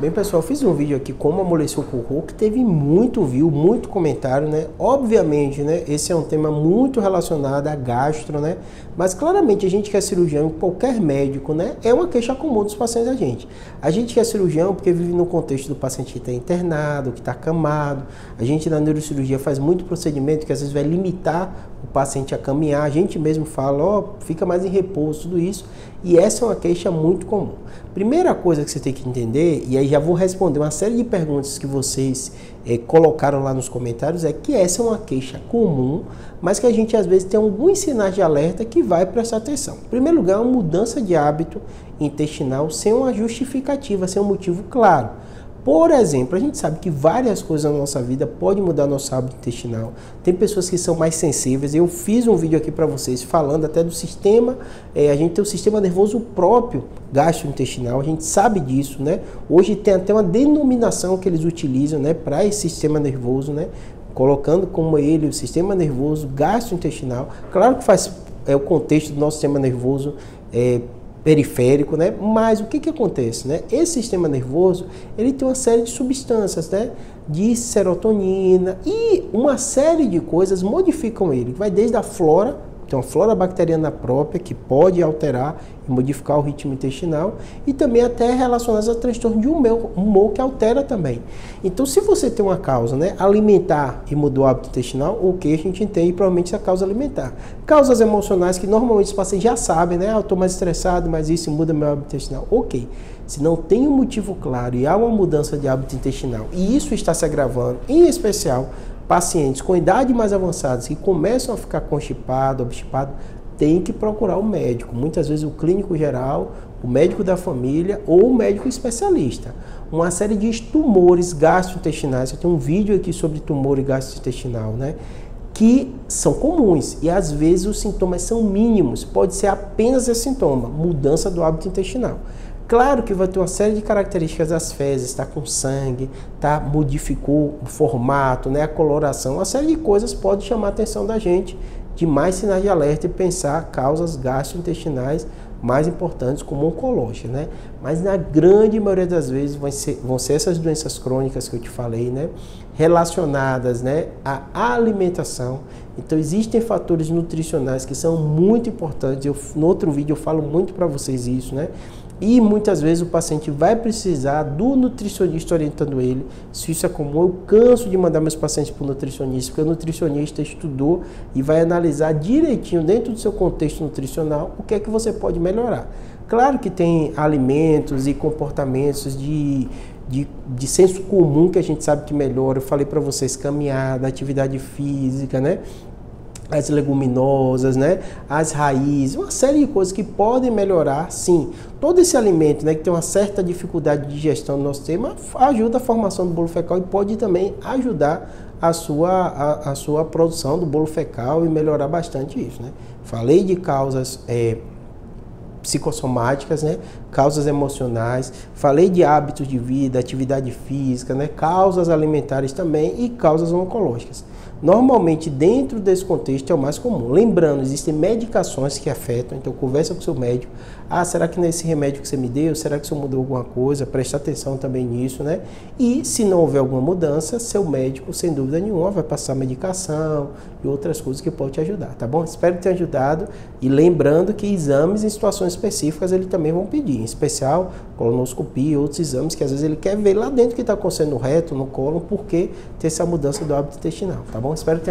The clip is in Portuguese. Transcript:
Bem, pessoal, eu fiz um vídeo aqui como amolecer o cocô, que teve muito view, muito comentário, né? Obviamente, né? Esse é um tema muito relacionado a gastro, né? Mas claramente a gente que é cirurgião, qualquer médico, né? É uma queixa comum dos pacientes da gente. A gente que é cirurgião porque vive no contexto do paciente que está internado, que está acamado. A gente na neurocirurgia faz muito procedimento que às vezes vai limitar o paciente a caminhar. A gente mesmo fala, ó, fica mais em repouso, tudo isso. E essa é uma queixa muito comum. Primeira coisa que você tem que entender, e aí já vou responder uma série de perguntas que vocês colocaram lá nos comentários, é que essa é uma queixa comum, mas que a gente às vezes tem alguns sinais de alerta que vai prestar atenção. Em primeiro lugar, uma mudança de hábito intestinal sem uma justificativa, sem um motivo claro. Por exemplo, a gente sabe que várias coisas na nossa vida podem mudar nosso hábito intestinal. Tem pessoas que são mais sensíveis. Eu fiz um vídeo aqui para vocês falando até do sistema. A gente tem um sistema nervoso próprio gastrointestinal. A gente sabe disso, né? Hoje tem até uma denominação que eles utilizam, né, para esse sistema nervoso, né? Colocando como ele o sistema nervoso gastrointestinal. Claro que faz o contexto do nosso sistema nervoso periférico, né? Mas o que acontece, né? Esse sistema nervoso, ele tem uma série de substâncias, né? De serotonina e uma série de coisas modificam ele, que vai desde a flora, tem uma flora bacteriana própria que pode alterar e modificar o ritmo intestinal e também até relacionadas a transtorno de humor que altera também. Então, se você tem uma causa, né, alimentar e mudou o hábito intestinal, o que a gente entende provavelmente é a causa alimentar. Causas emocionais que normalmente os pacientes já sabem, né, eu estou mais estressado, mas isso muda meu hábito intestinal. Ok. Se não tem um motivo claro e há uma mudança de hábito intestinal e isso está se agravando, em especial pacientes com idade mais avançada que começam a ficar constipado, obstipado, tem que procurar o médico. Muitas vezes o clínico geral, o médico da família ou o médico especialista. Uma série de tumores gastrointestinais, eu tenho um vídeo aqui sobre tumor gastrointestinal, né? Que são comuns e às vezes os sintomas são mínimos, pode ser apenas esse sintoma, mudança do hábito intestinal. Claro que vai ter uma série de características das fezes, está com sangue, tá, modificou o formato, né, a coloração, uma série de coisas pode chamar a atenção da gente de mais sinais de alerta e pensar causas gastrointestinais mais importantes como oncológicas, né? Mas na grande maioria das vezes vão ser essas doenças crônicas que eu te falei, né, relacionadas, né, à alimentação. Então existem fatores nutricionais que são muito importantes. No outro vídeo eu falo muito para vocês isso, né? E muitas vezes o paciente vai precisar do nutricionista orientando ele. Se isso é comum, eu canso de mandar meus pacientes para o nutricionista, porque o nutricionista estudou e vai analisar direitinho dentro do seu contexto nutricional o que é que você pode melhorar. Claro que tem alimentos e comportamentos de senso comum que a gente sabe que melhora. Eu falei para vocês, caminhada, atividade física, né? As leguminosas, né? As raízes, uma série de coisas que podem melhorar, sim. Todo esse alimento, né, que tem uma certa dificuldade de digestão no nosso sistema, ajuda a formação do bolo fecal e pode também ajudar a sua produção do bolo fecal e melhorar bastante isso, né? Falei de causas psicossomáticas, né? Causas emocionais, falei de hábitos de vida, atividade física, né? Causas alimentares também e causas oncológicas. Normalmente, dentro desse contexto, é o mais comum. Lembrando, existem medicações que afetam, então conversa com o seu médico. Ah, será que nesse remédio que você me deu, será que você mudou alguma coisa? Presta atenção também nisso, né? E se não houver alguma mudança, seu médico, sem dúvida nenhuma, vai passar medicação e outras coisas que pode te ajudar, tá bom? Espero ter ajudado. E lembrando que exames em situações específicas, eles também vão pedir, em especial colonoscopia e outros exames que às vezes ele quer ver lá dentro que está acontecendo no reto, no cólon, porque tem essa mudança do hábito intestinal, tá bom? Espero que tenha